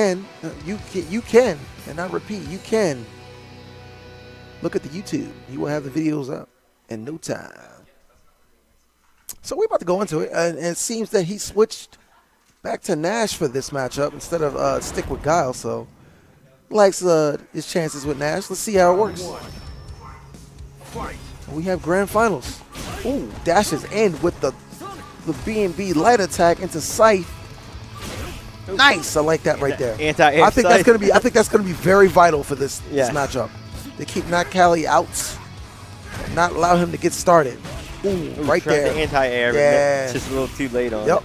And you can, and I repeat, you can look at the YouTube. You will have the videos up in no time. So we're about to go into it, and it seems that he switched back to Nash for this matchup instead of stick with Guile. So likes his chances with Nash. Let's see how it works. We have grand finals. Ooh, dashes in with the B&B light attack into Scythe. Nice, I like that right there. Anti-air. I think that's gonna be very vital for this matchup. They keep Necalli out, not allow him to get started. Ooh, right there. The anti-air. Yeah, just a little too late on. Yep.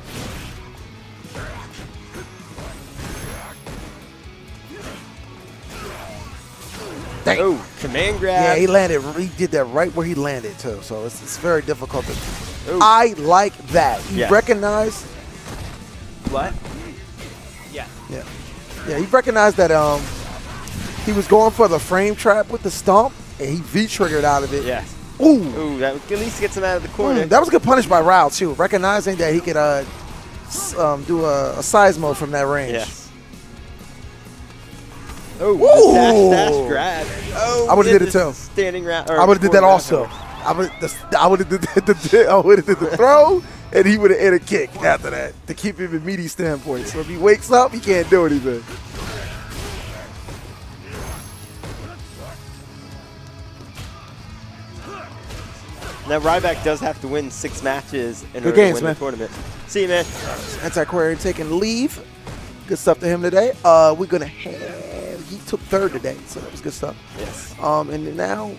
Dang. Oh, command grab. Yeah, he landed. He did that right where he landed too. So it's very difficult. I like that. You recognize what? Yeah, he recognized that he was going for the frame trap with the stomp, and he V-triggered out of it. Yeah. Ooh. Ooh, that at least gets him out of the corner. That was a good punish by Rao, too, recognizing that he could do a Seismo from that range. Yes. Oh, dash grab. Oh, I would have did it, too. Standing round. I would have did that also. I would have did the throw. And he would have hit a kick after that to keep him in meaty standpoint. So if he wakes up, he can't do anything. Now Ryback does have to win 6 matches in order to win the tournament. See you, man. Antiquarian taking leave. Good stuff to him today. We're gonna have. He took 3rd today, so that was good stuff. Yes. And then now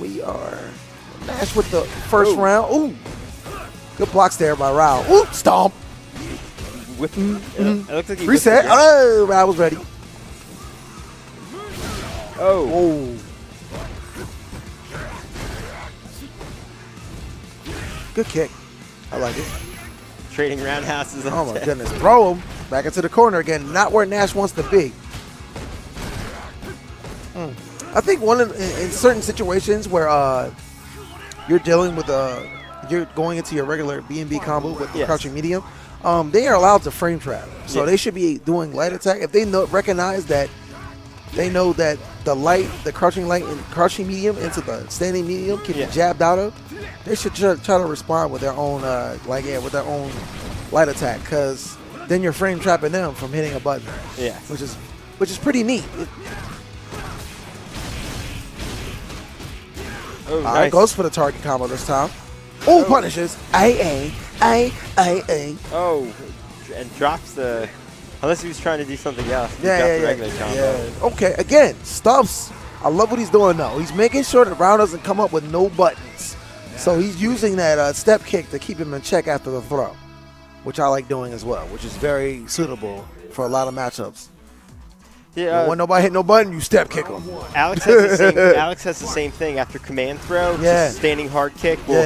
we are Nash with the first round. Ooh. Good blocks there by Rao. Ooh, stomp. It looks like he reset. Oh, Rao was ready. Oh. Whoa. Good kick. I like it. Trading roundhouses. Oh, my goodness. Throw him back into the corner again. Not where Nash wants to be. I think in certain situations where you're dealing with you're going into your regular B&B combo with the crouching medium, they are allowed to frame trap. So they should be doing light attack. If they recognize that, they know that the crouching light and crouching medium into the standing medium can be jabbed out of, they should try to respond with their own, with their own light attack, because then you're frame trapping them from hitting a button. Yeah. Which is pretty neat. Oh, nice. Goes for the target combo this time. Oh, punishes. Oh, and drops the. Unless he was trying to do something else. He dropped the regular combo. Okay, again, stuffs. I love what he's doing though. He's making sure that Rao doesn't come up with no buttons. Yeah. So he's using that step kick to keep him in check after the throw, which I like doing as well, which is very suitable for a lot of matchups. Yeah, when nobody hit no button, you step kick him. Alex has the same thing after command throw. Yeah. Just standing hard kick will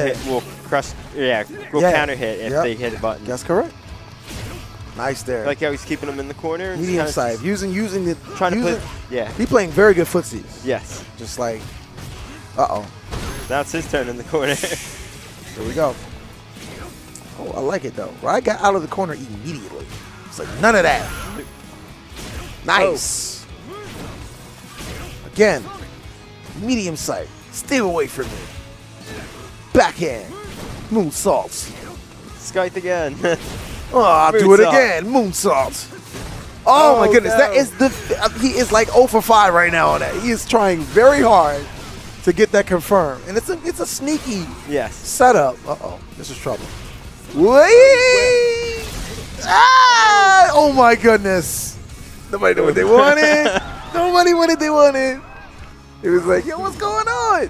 counter hit if they hit a button. That's correct. Nice there. Like how he's keeping him in the corner. Medium side. Trying to play. He's playing very good footsies. Yes. Just like, now it's his turn in the corner. Here we go. Oh, I like it though. Ryan got out of the corner immediately. It's like none of that. Nice. Again, medium sight. Stay away from me. Backhand. Moonsault. Scythe again. I'll do it again. Moonsault. Oh, my goodness. No. That is he is like 0 for 5 right now on that. He is trying very hard to get that confirmed. And it's a sneaky setup. Uh-oh. This is trouble. Wait. Ah! Oh, my goodness. Nobody knew what they wanted. Nobody knew what they wanted. It was like, yo, what's going on?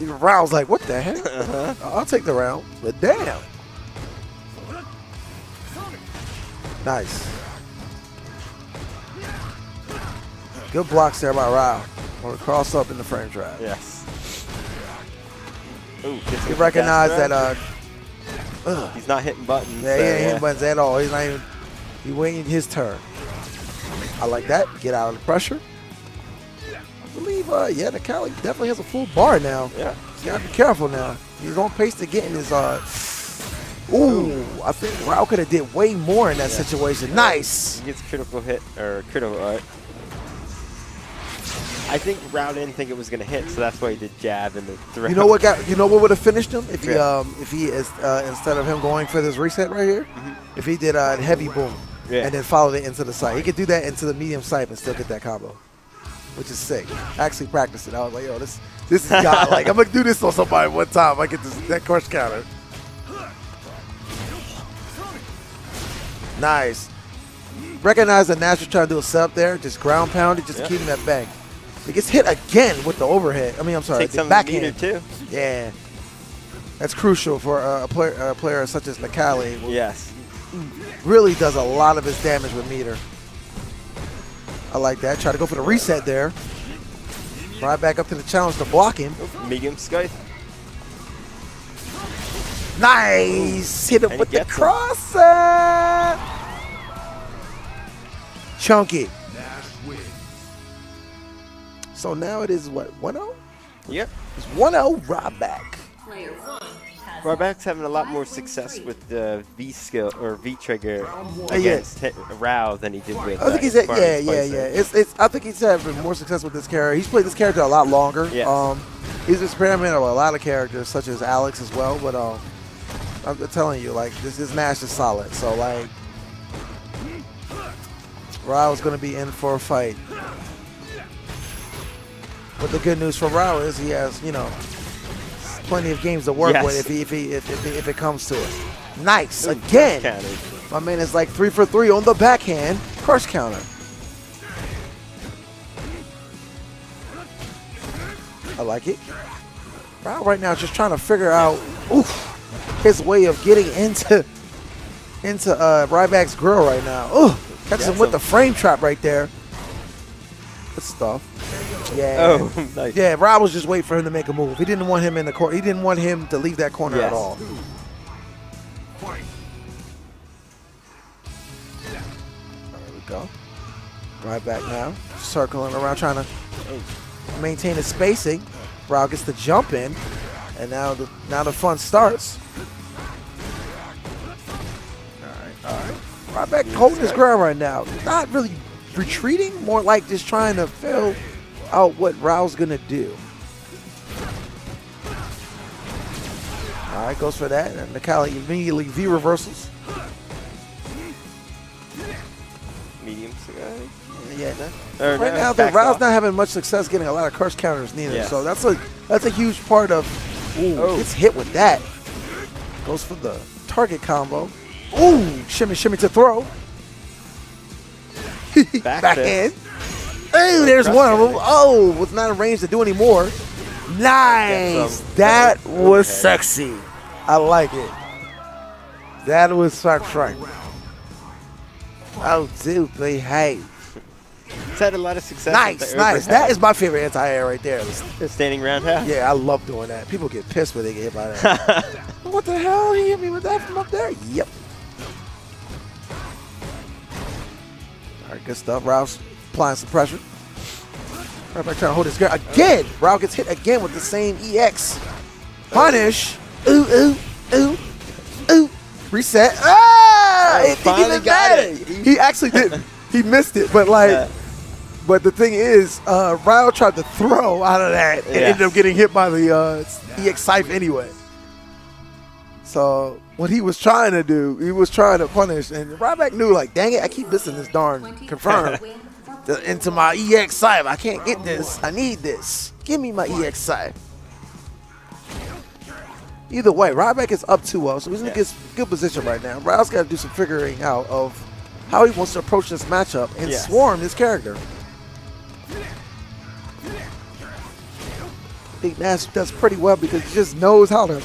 Even Rao's like, what the heck? I'll take the round, but damn. Nice. Good blocks there by Rao. Want to cross up in the frame trap. Yes. Ooh, he recognized that. He's not hitting buttons. Yeah, he ain't hitting buttons at all. He's not even. He waiting his turn. I like that. Get out of the pressure. I believe, Necalli definitely has a full bar now. Yeah. He's got to be careful now. He's on pace to getting his, Ooh, I think Rao could have did way more in that situation. Nice. He gets critical hit, or critical art. I think Rao didn't think it was gonna hit, so that's why he did jab and the throw. You know what got? You know what would have finished him if he instead of him going for this reset right here, if he did a heavy boom and then followed it into the side. He could do that into the medium side and still get that combo, which is sick. I actually practiced it. I was like, yo, this is godlike. I'm gonna do this on somebody one time. I get that crush counter. Nice. Recognize that Nash was trying to do a sub there. Just ground pound it, just keep him at bay. He gets hit again with the overhead. I mean, I'm sorry, the backhand too. Yeah, that's crucial for a player such as Necalli. Yes, really does a lot of his damage with meter. I like that. Try to go for the reset there. Right back up to the challenge to block him. Medium sky. Nice. Hit him and with the cross. Chunky. So now it is what, 1-0? Yep. It's 1-0 Ryback. Ryback's having a lot more success with the V skill or V trigger against Rao than he did with. I think he's had, I think he's having more success with this character. He's played this character a lot longer. Yes. He's experimented with a lot of characters, such as Alex as well. But I'm telling you, like this Nash is solid. So like, Rao's gonna be in for a fight. But the good news for Rao is he has, you know, plenty of games to work with if it comes to it. Nice. Ooh, again. My man is like 3 for 3 on the backhand. Crush counter. I like it. Rao right now just trying to figure out his way of getting into Ryback's grill right now. Ooh, catches him with the frame trap right there. Good stuff. Yeah. Oh, nice. Yeah, Rao was just waiting for him to make a move. He didn't want him in the corner. He didn't want him to leave that corner at all. There we go. Right back now. Circling around, trying to maintain his spacing. Rao gets the jump in. And now the fun starts. All right. Right back holding his ground right now. Not really retreating, more like just trying to fill out what Rao's gonna do. All right, goes for that, and Necalli immediately V reversals. Medium cigar. Yeah. Right now, though, Rao's not having much success getting a lot of curse counters neither. Yes. So that's a huge part of. Ooh, gets hit with that. Goes for the target combo. Ooh, shimmy, shimmy to throw. Backhand. Hey, there's one of them. Oh, was not arranged to do any more. Nice. That was sexy. I like it. That was sexy. Oh, dude, they hate. It's had a lot of success. Nice, nice. That is my favorite anti-air right there. Standing roundhouse? Yeah, I love doing that. People get pissed when they get hit by that. What the hell? He hit me with that from up there? Yep. All right, good stuff. Rao's applying some pressure. Right back trying to hold his ground again. Rao gets hit again with the same EX. Punish. Ooh. Reset. Ah! He even got it. He actually didn't. He missed it, but like, but the thing is, Rao tried to throw out of that and ended up getting hit by the EX Scythe anyway. So what he was trying to do, he was trying to punish, and Ryback knew, like, dang it, I keep missing this darn confirm into my EX Scythe. I can't get this. I need this. Give me my EX Scythe. Either way, Ryback is up 2-0, so he's in a good position right now. Rao's got to do some figuring out of how he wants to approach this matchup and swarm his character. I think Nash does pretty well because he just knows how to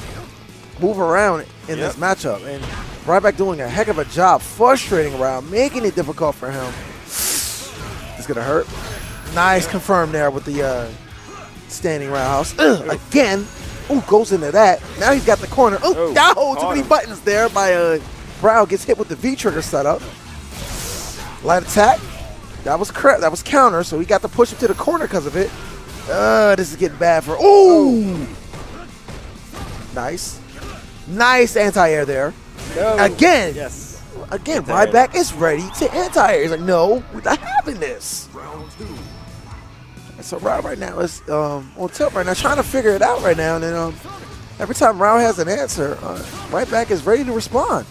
move around in this matchup, and Ryback doing a heck of a job frustrating Rao, making it difficult for him. It's gonna hurt. Nice confirm there with the standing roundhouse. Again, goes into that. Now he's got the corner. Too many buttons there by Rao. Gets hit with the V trigger setup. Light attack. That was crap. That was counter. So he got to push him to the corner because of it. This is getting bad for. Nice. Nice anti-air there. No. Again. Yes. Again, Ryback is ready to anti-air. He's like, no, we're not having this. So Rao right now is on tilt right now, trying to figure it out right now. And then every time Rao has an answer, Ryback is ready to respond.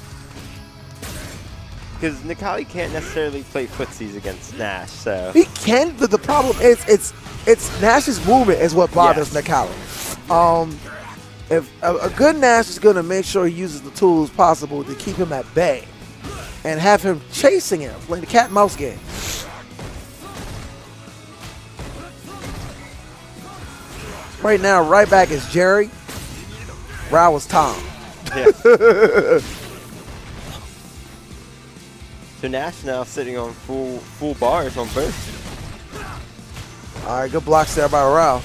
Because Necalli can't necessarily play footsies against Nash, so he can. But the problem is, it's Nash's movement is what bothers Necalli. If a good Nash is going to make sure he uses the tools possible to keep him at bay and have him chasing him, playing the cat and mouse game. Right now, Ryback is Jerry. Rao is Tom. Yeah. So Nash now sitting on full bars on both. All right, good blocks there by Rao.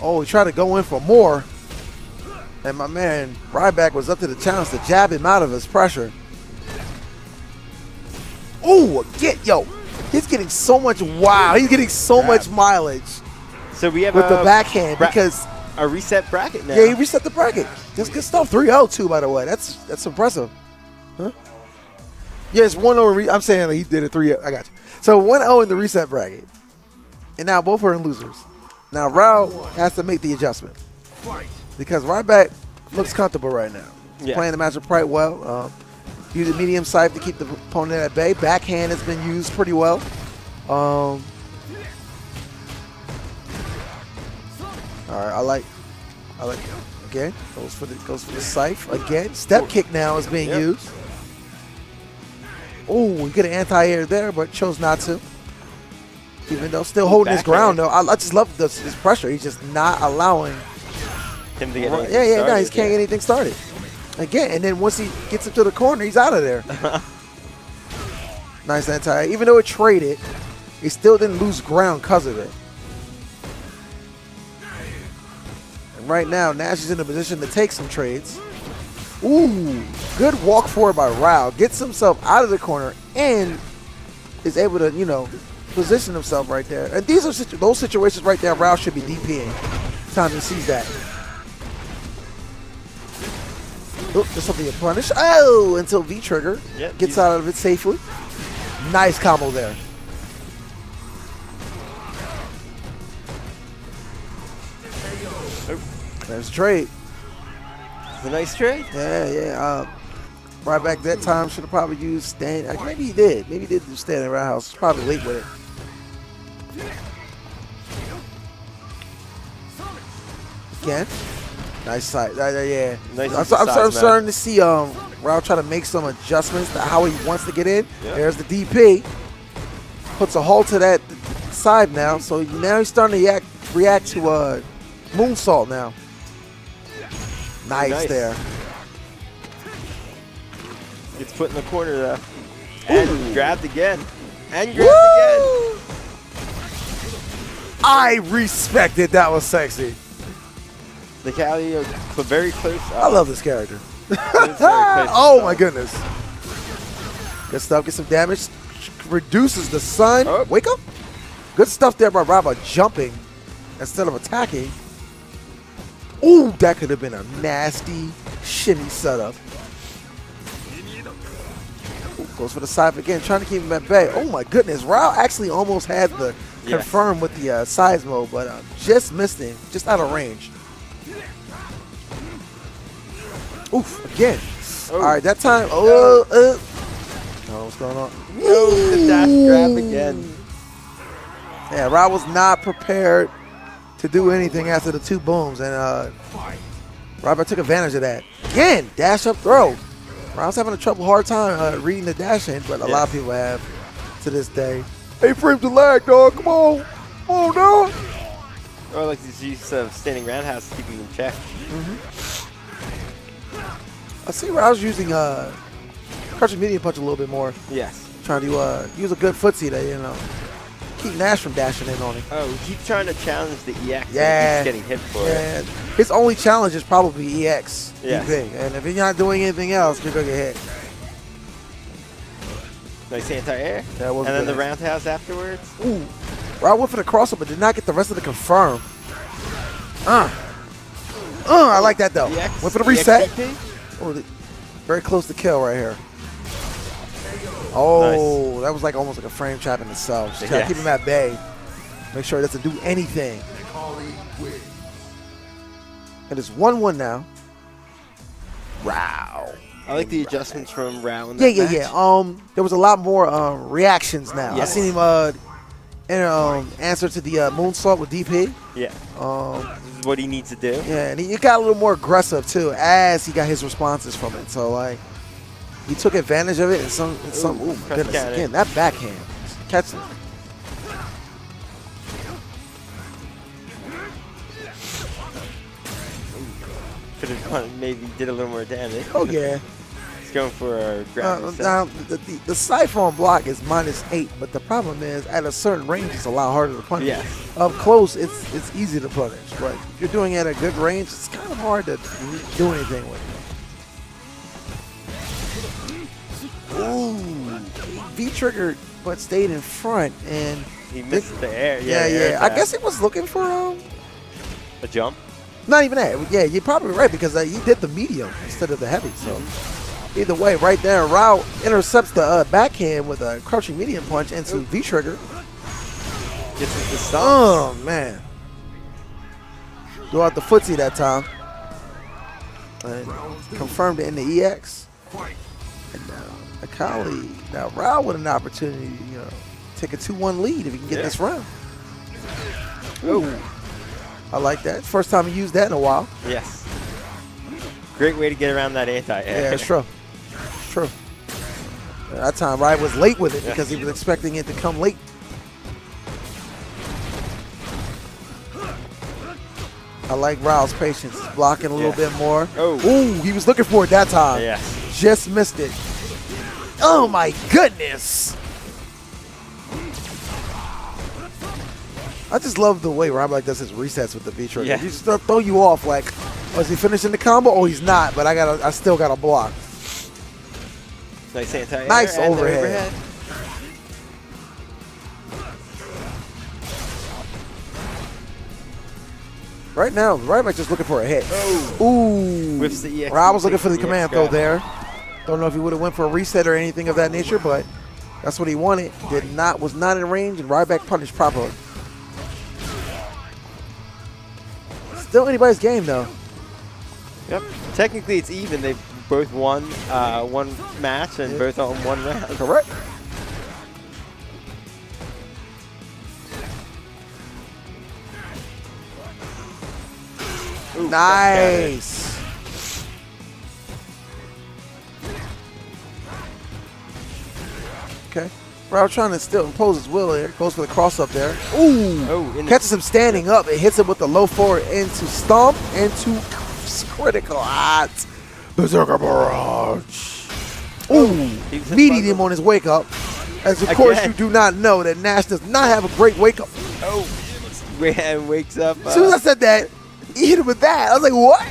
Oh, he tried to go in for more. And my man, Ryback was up to the challenge to jab him out of his pressure. Oh, he's getting so much, he's getting so much mileage. So we have with the backhand because a reset bracket now. Yeah, he reset the bracket. That's good stuff. 3-0 too, by the way. That's impressive. Huh? Yes, 1-0. I'm saying he did a 3-0. I got you. So 1-0 in the reset bracket, and now both are losers. Now Rao has to make the adjustment because Ryback looks comfortable right now. He's playing the matchup quite well. Using medium side to keep the opponent at bay. Backhand has been used pretty well. All right, I like again. Goes for the scythe again. Step kick now is being used. Oh, we get an anti-air there, but chose not to. Even though still holding his ground though. I just love this pressure. He's just not allowing him to get anything started. He can't get anything started. Again, and then once he gets him to the corner, he's out of there. Nice anti-air. Even though it traded, he still didn't lose ground because of it. Right now, Nash is in a position to take some trades. Ooh, good walk forward by Rao. Gets himself out of the corner and is able to, you know, position himself right there. And these are those situations right there Rao should be DPing. Time he sees that. Oh, there's something to punish. Oh, until V-Trigger gets out of it safely. Nice combo there. There's a trade. It's a nice trade. Ryback that time should have probably used stand. Maybe he did. Maybe he did do standing roundhouse. Probably late with it. Again. Nice side. Nice I'm starting to see Rao try to make some adjustments to how he wants to get in. Yep. There's the DP. Puts a halt to that side now. So now he's starting to react to moonsault now. Nice there. Gets put in the corner though. And grabbed again. And grabbed again. I respect it. That was sexy. Necalli very close. I love this character. Oh my goodness. Good stuff. Get some damage. Reduces the sun. Oh. Wake up. Good stuff there by Raba jumping instead of attacking. Ooh, that could have been a nasty shimmy setup. Ooh, goes for the side again, trying to keep him at bay. Oh my goodness, Rao actually almost had the confirm with the size mode, but just missed him, just out of range. Oof, again. Oh. All right, that time. Oh, what's going on? Oh, the dash grab again. Yeah, Rao was not prepared to do anything after the two booms, and Ryback took advantage of that. Again, dash up throw. Rao's having a hard time reading the dash in, but a lot of people have to this day. Hey, frame the lag, dog. Come on. Come on, dog. Or like this use of standing roundhouse keeping him in check. I see Rao's using crutch and medium punch a little bit more. Yes. Trying to use a good footsie there, you know. Keep Nash from dashing in on him. Oh, he keeps trying to challenge the EX. Yeah. He's getting hit for it. His only challenge is probably EX. Yeah. And if you're not doing anything else, you're going to get hit. Nice anti-air. That was good. Then the roundhouse afterwards. Ooh. Rao went for the crossover, but did not get the rest of the confirm. I like that, though. Went for the reset. Oh, Very close to kill right here. Oh, nice. That was like almost like a frame trap in itself. Just try to keep him at bay. Make sure he doesn't do anything. It is 1-1 now. Rao. I like the adjustments from Rao in that match. There was a lot more reactions now. Yes. I seen him answer to the moonsault with DP. Yeah. This is what he needs to do. Yeah, and he got a little more aggressive too as he got his responses from it. So like he took advantage of it and some ooh, my goodness. Again, that backhand. Catch it. Could have maybe did a little more damage. Oh, yeah. He's going for a grab. Now, the siphon block is -8, but the problem is at a certain range, it's a lot harder to punish. Yeah. Up close, it's easy to punish, but if you're doing it at a good range, it's kind of hard to do anything with it. Ooh, V triggered, but stayed in front, and he missed the air. Yeah. I guess he was looking for a jump. Not even that. Yeah, you're probably right because he did the medium instead of the heavy. So either way, right there, Rao intercepts the backhand with a crouching medium punch into V trigger. Gets into stomp. Oh man! Go out the footsie that time. And confirmed it in the EX. And now Necalli. Now Rao with an opportunity, you know, take a 2-1 lead if he can get this round. Ooh. I like that. First time you used that in a while. Yes. Great way to get around that anti-air. Yeah, it's true. It's true. That time, Ryan was late with it because he was expecting it to come late. I like Rao's patience. Blocking a little bit more. Oh. Ooh, he was looking for it that time. Yeah. Just missed it. Oh, my goodness. I just love the way Ryback does his resets with the V-trigger. Yeah. He just throw you off like, oh, is he finishing the combo? Oh, he's not, but I still got a block. Nice anti-air. Nice overhead. Right now, Ryback just looking for a hit. Ooh. Whiffs the EX. Rob was looking for the command throw there. Don't know if he would have went for a reset or anything of that nature, but that's what he wanted. Was not in range, and Ryback punished properly. Still anybody's game though. Yep. Technically, it's even. They both won one match and both on one round. Correct. Ooh, nice. Okay. Rao trying to still impose his will here. Goes for the cross up there. Ooh! Oh, catches him standing up. It hits him with the low forward into stomp into critical odds. Berserker Barrage. Ooh! Meated him on his wake up. As of course you do not know that Nash does not have a great wake up. Oh! Man, wakes up. As soon as I said that, he hit him with that. I was like, what?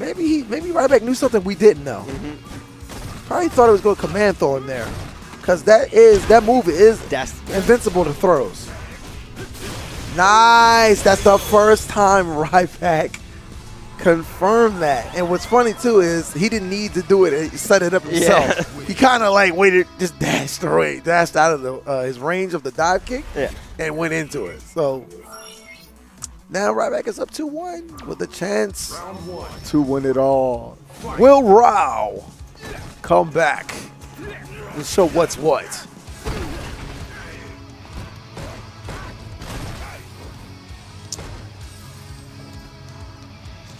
Maybe Ryback knew something we didn't know. Probably thought it was going to command throw him there, because that move is invincible to throws. Nice. That's the first time Ryback confirmed that. And what's funny too is he didn't need to do it; he set it up himself. Yeah. He kind of like waited, just dashed out of his range of the dive kick, and went into it. So. Now Ryback is up 2-1 with a chance to win it all. Will Rao come back and show what's what?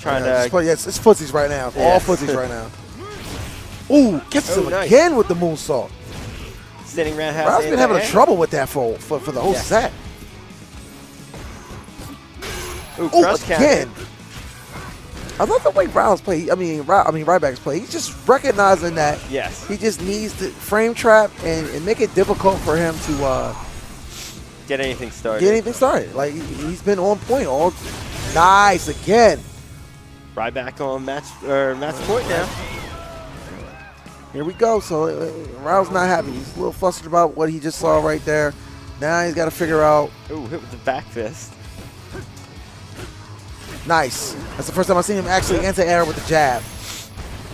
Trying to. Yes, it's footsies right now. Yes. All footsies right now. Ooh, gets him again with the moonsault. Sitting roundhouse. Rao's been having trouble with that for the whole set. Ooh, again. I love the way Rao's play. I mean Ryback's play. He's just recognizing that. Yes. He just needs to frame trap and make it difficult for him to get anything started. Like he's been on point all. Nice again. Ryback on match point now. Here we go. So Rao's not happy. He's a little flustered about what he just saw right there. Now he's got to figure out. Ooh, hit with the back fist. Nice. That's the first time I've seen him actually anti-air with the jab.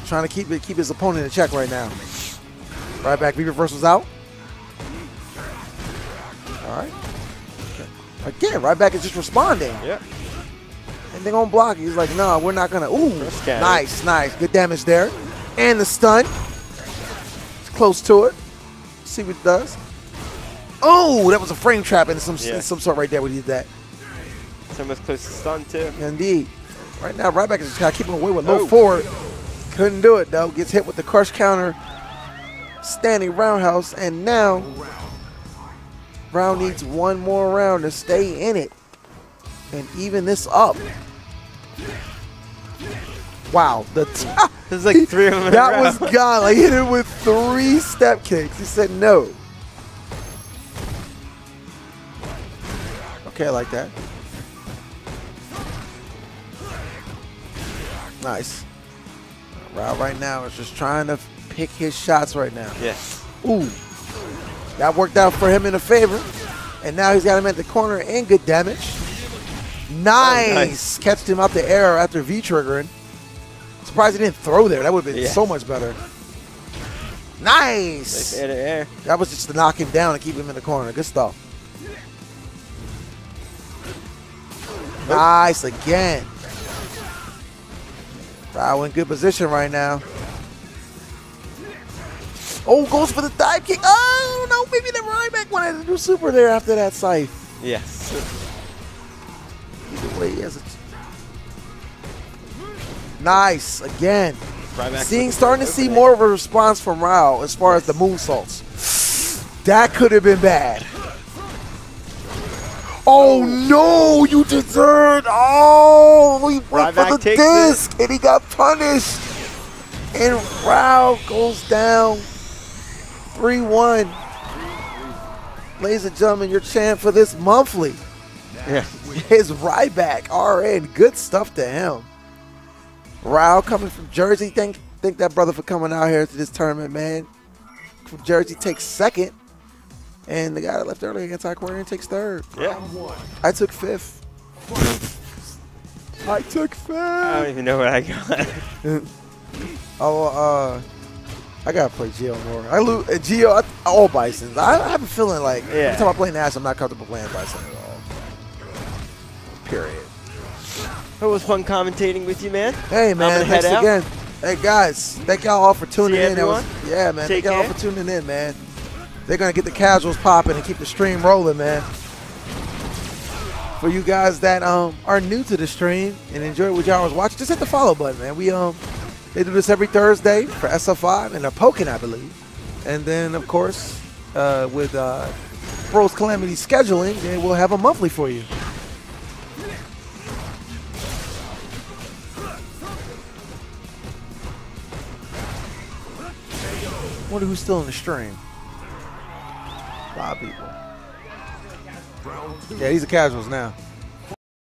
Trying to keep his opponent in check right now. Ryback reversals out. All right. Again, Ryback is just responding. Yeah. And they're going to block. He's like, no, we're not going to. Ooh, nice, nice. Good damage there. And the stun. It's close to it. Let's see what it does. Oh, that was a frame trap and some sort right there. We did that. It's almost close to stun, too. Indeed. Right now, Ryback is just kind of keeping away with low forward. Couldn't do it, though. Gets hit with the crush counter. Standing roundhouse. And now, Rao needs one more round to stay in it and even this up. Wow. There's like three of them in that was Guile. I hit him with 3 step kicks. He said no. Okay, I like that. Nice. Rao right now is just trying to pick his shots right now. Yes. Ooh. That worked out for him in a favor. And now he's got him at the corner and good damage. Nice. Oh, nice. Catched him out the air after V-triggering. Surprised he didn't throw there. That would have been so much better. Nice. Air to air. That was just to knock him down and keep him in the corner. Good stuff. Nope. Nice again. Rao in good position right now. Oh, goes for the dive kick. Oh, no, maybe the Ryback wanted to do super there after that scythe. Yes. Either way, he has a nice, again. Ryback starting to see more of a response from Rao as far as the moonsaults. That could have been bad. Oh, no, you deserved. Oh, he went for the disc, and he got punished. And Rao goes down. 3-1. Ladies and gentlemen, your champ for this monthly is Ryback RN. Good stuff to him. Rao coming from Jersey. Thank that brother for coming out here to this tournament, man. From Jersey takes 2nd. And the guy that left earlier against Aquarian takes 3rd. Yeah. I took 5th. I took 5th. I don't even know what I got. I gotta play Gio more. I lose Gio all Bisons. I have a feeling like every time I play Nash, I'm not comfortable playing Bison at all. Period. It was fun commentating with you, man. Hey, man. Thanks again. Hey, guys. Thank y'all all for tuning in. Yeah, man. Thank y'all for tuning in, man. They're gonna get the casuals popping and keep the stream rolling, man. For you guys that are new to the stream and enjoy what y'all was watching, just hit the follow button, man. They do this every Thursday for SF5 and a Pokken, I believe. And then, of course, with Bros. Calamity scheduling, they will have a monthly for you. I wonder who's still in the stream. A lot of people. Yeah, these are casuals now.